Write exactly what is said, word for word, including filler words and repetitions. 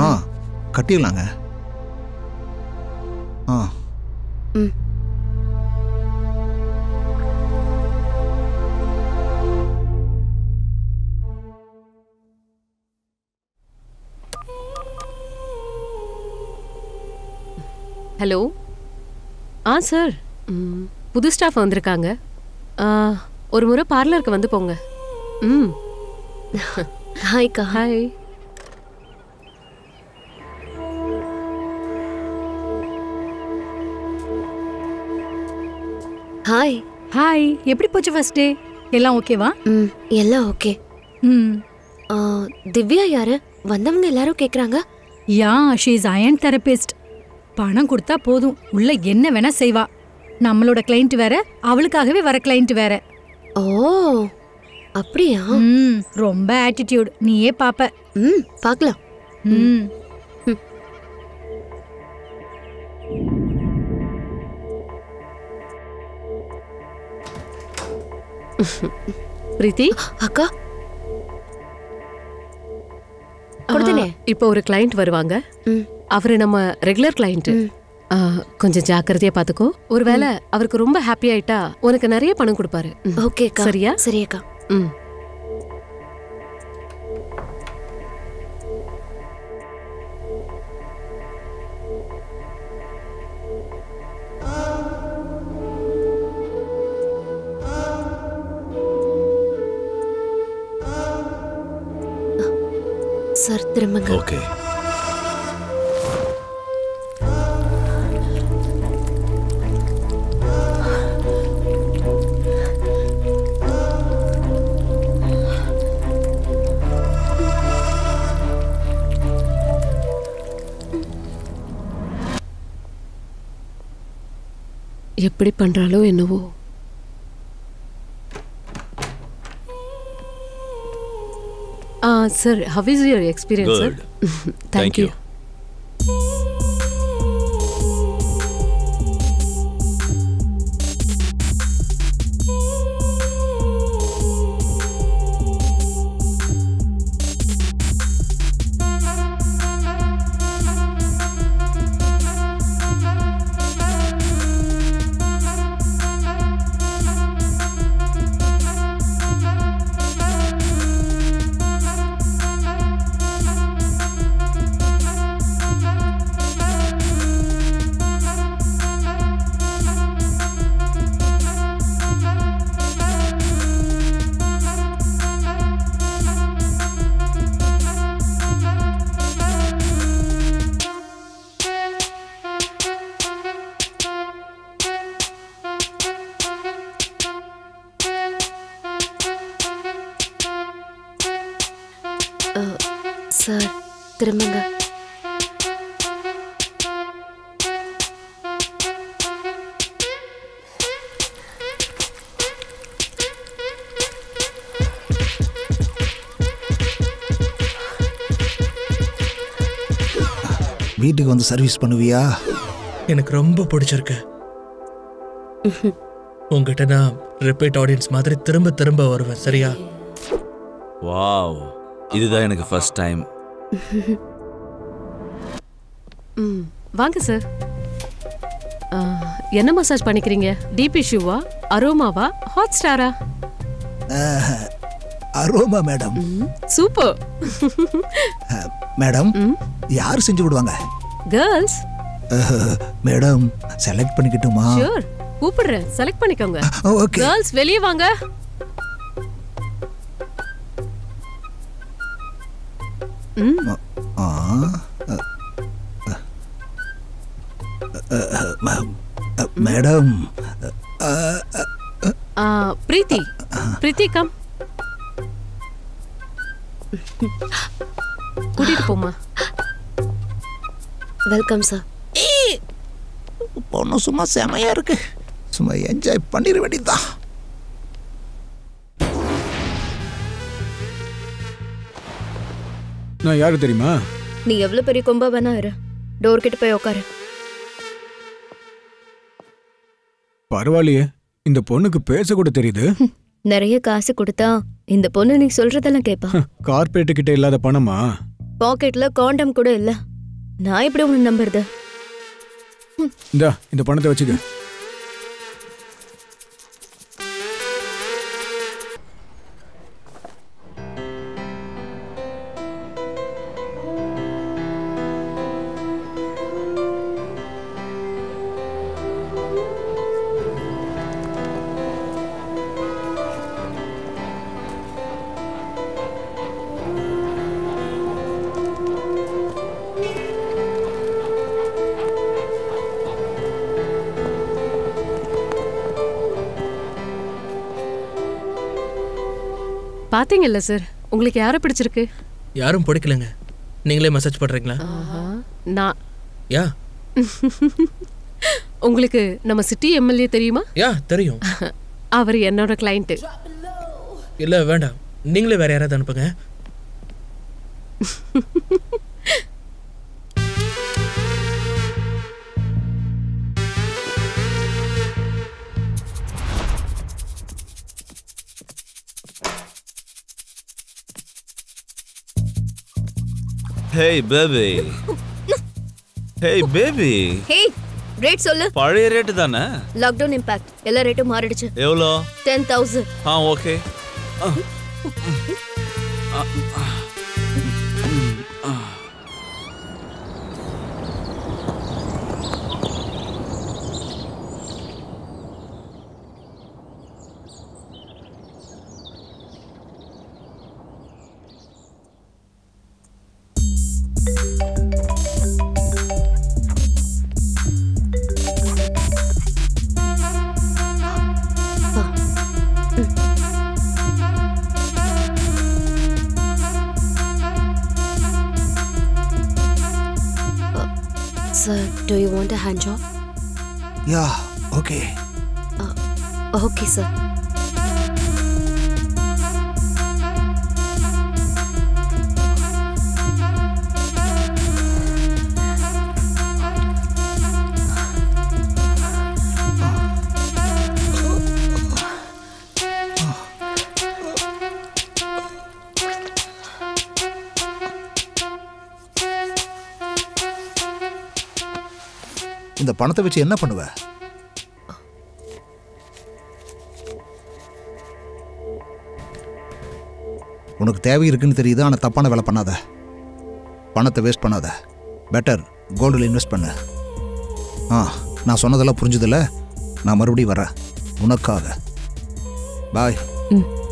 ஆ கட்டிடலாங்க. ஆ ம் ஹலோ. ஆ சார், புது ஸ்டாஃப் வந்திருக்காங்க. ஒரு முறை பார்லருக்கு வந்து போங்க. ம் ஹாய் கா. ஹாய். ஹாய். ஹாய். எப்படி போச்சு ஃபர்ஸ்ட் டே? எல்லாம் ஓகேவா? ம் எல்லாம் ஓகே. ம் திவ்யா யாரு? வந்தவங்க எல்லாரும் கேட்குறாங்க. Yeah she is iron therapist. பணம் கொடுத்தா போதும், உள்ள என்ன வேணா செய்வா. நம்மளோட கிளைண்ட் வேற, அவளுக்காகவே வர கிளைண்ட் வேற. ஓ அப்படியா? ம் ரொம்ப ஆட்டிடியூட். நீயே பாப்ப. ம் பார்க்கலாம். ம் பிரீத்தி அக்கா கொடுத்தனே, இப்போ ஒரு கிளைண்ட் வருவாங்க. அவரு நம்ம ரெகுலர் கிளைண்ட். கொஞ்சம் ஜாக்கிரதையா பாத்துக்கோ. ஒருவேளை அவருக்கு ரொம்ப ஹாப்பி ஆயிட்டா உனக்கு நிறைய பணம் கொடுப்பாரு. ஓகே சரியா? சரியாக்கா. ம் சார் திரும்பங்க. ஓகே. எப்படி பண்றாளோ என்னவோ. ஆ sir, how is your experience sir? Thank you. Sir திரும்பங்க. வீட்டுக்கு வந்து சர்வீஸ் பண்ணுவியா? எனக்கு ரொம்ப பிடிச்சிருக்கு. உங்ககிட்ட நான் ரிப்பீட் ஆடியன்ஸ் மாதிரி திரும்ப திரும்ப வருவேன். சரியா? வாவ், இதுதான் எனக்கு ஃபர்ஸ்ட் டைம். ம் வாங்க சார். என்ன மசாஜ் பண்ணிக்கிறீங்க? டீப் இஷ்யூவா, அரோமாவா, ஹாட் ஸ்டாரா? Aroma madam. Super madam. யார் செஞ்சு விடுவாங்க? Girls madam. செலக்ட் பண்ணிக்கிட்டுமா? ஷூர், கூப்பிடுறேன், செலக்ட் பண்ணிக்கோங்க. ஓகே கேர்ள்ஸ் வெளியே வாங்க. Madam Preethi, Preethi come. கூட்டிட்டு போமா. Welcome sir. பொண்ணு சும்மா செமையா இருக்கு. சும்மா என்ஜாய் பண்ணிட வேண்டியதுதான். நான் யாரு தெரியுமா? நீ எவ்வளவு பெரிய கொம்பா வேணா இரு, டோர் கிட்ட போய் உட்காரு. பரவாயில்லையே, இந்த பொண்ணுக்கு பேச கூட தெரியுது. நிறைய காசு கொடுத்தா இந்த பொண்ணு நீ சொல்றதெல்லாம் கேப்பா. கார்ப்பரேட் கிட்ட இல்லாத பணமா? பாக்கெட்ல காண்டம் கூட இல்ல. நான் இப்படி உன்ன நம்புறது? இந்த இந்த பணத்தை வச்சுக்க. பாத்தீங்கல்ல சார், உங்களுக்கு யாரை பிடிச்சிருக்கு? யாரும் பிடிக்கலங்க. நீங்களே மெசேஜ் பண்றீங்களா? நான் யா உங்களுக்கு நம்ம சிட்டி எம்எல்ஏ தெரியுமா? யா தெரியும். அவர் என்னோட கிளையண்ட். இல்ல வேண்டாம், நீங்களே வேற யாராவது அனுப்புங்க. Hey baby. Hey baby. Hey, rate sollu. Pazhaya rate thana. Lockdown impact. Ella rate maariduchu. Evlo? ten thousand. Ah okay. Ah. Ah. Ah. Do you want a hand job? Yeah, okay. Uh, okay, sir. இந்த பணத்தை வச்சு என்ன பண்ணுவ? உனக்கு தேவை இருக்குன்னு தெரியுது, ஆனா தப்பான வேலை பண்ணாத. பணத்தை வேஸ்ட் பண்ணாத. பெட்டர் கோல்டில் இன்வெஸ்ட் பண்ணு. ஆ, நான் சொன்னதெல்லாம் புரிஞ்சதில்ல? நான் மறுபடியும் வரேன் உனக்காக. பாய்.